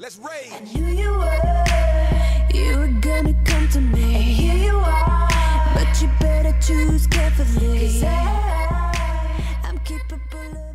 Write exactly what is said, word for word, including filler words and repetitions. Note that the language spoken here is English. Let's rage. I knew you were, you were gonna come to me. And here you are, but you better choose carefully. 'Cause I, I'm capable of